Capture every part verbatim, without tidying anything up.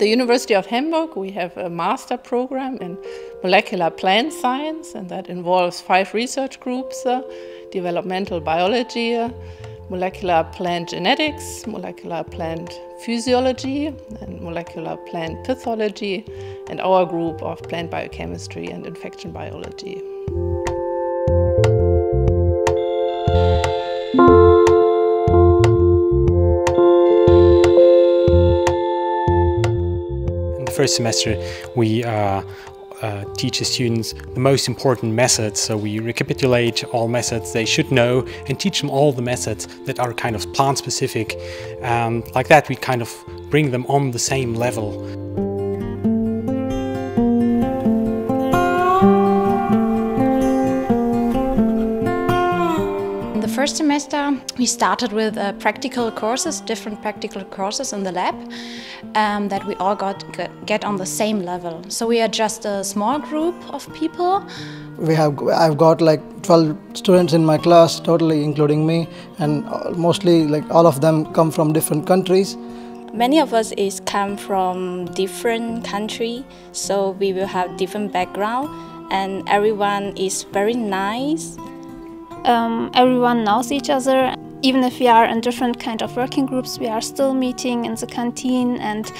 the University of Hamburg, we have a master program in Molecular Plant Science, and that involves five research groups, uh, developmental biology, uh, molecular plant genetics, molecular plant physiology, and molecular plant pathology, and our group of plant biochemistry and infection biology. First semester we uh, uh, teach the students the most important methods, so we recapitulate all methods they should know and teach them all the methods that are kind of plant specific. Um, like that we kind of bring them on the same level. In the first semester we started with uh, practical courses, different practical courses in the lab. Um, that we all got get on the same level. So we are just a small group of people. We have I've got like twelve students in my class, totally including me, and mostly like all of them come from different countries. Many of us is come from different country, so we will have different background, and everyone is very nice. Um, everyone knows each other. Even if we are in different kind of working groups, we are still meeting in the canteen and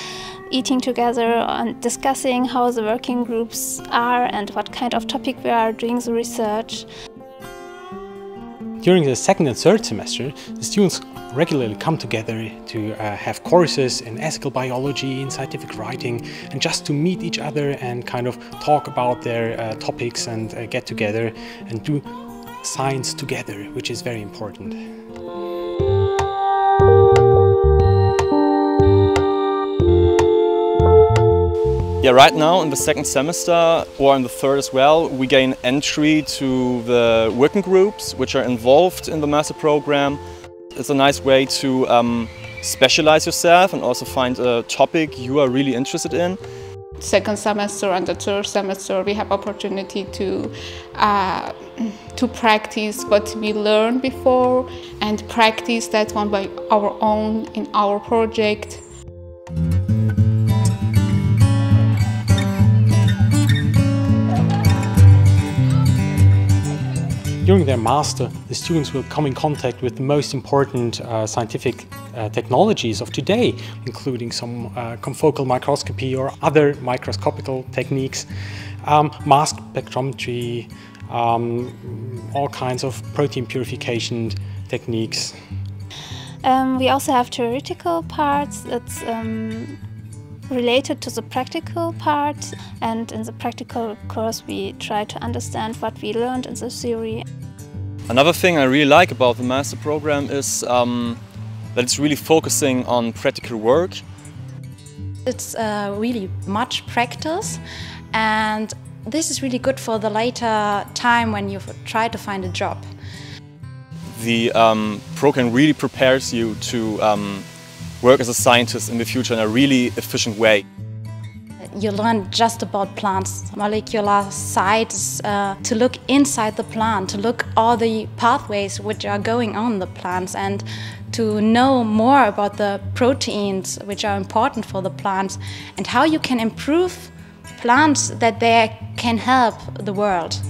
eating together and discussing how the working groups are and what kind of topic we are doing the research. During the second and third semester, the students regularly come together to uh, have courses in ethical biology, in scientific writing, and just to meet each other and kind of talk about their uh, topics and uh, get together and do science together, which is very important. Yeah, right now in the second semester, or in the third as well, we gain entry to the working groups which are involved in the master program. It's a nice way to um, specialize yourself and also find a topic you are really interested in. Second semester and the third semester we have opportunity to uh, to practice what we learned before and practice that one by our own in our project. During their master, the students will come in contact with the most important uh, scientific uh, technologies of today, including some uh, confocal microscopy or other microscopical techniques, um, mass spectrometry, um, all kinds of protein purification techniques. Um, we also have theoretical parts. It's um, related to the practical part, and in the practical course we try to understand what we learned in the theory. Another thing I really like about the master program is um, that it's really focusing on practical work. It's uh, really much practice, and this is really good for the later time when you try to find a job. The um, program really prepares you to um, work as a scientist in the future in a really efficient way. You learn just about plants, molecular sites, uh, to look inside the plant, to look all the pathways which are going on in the plants, and to know more about the proteins which are important for the plants and how you can improve plants that they can help the world.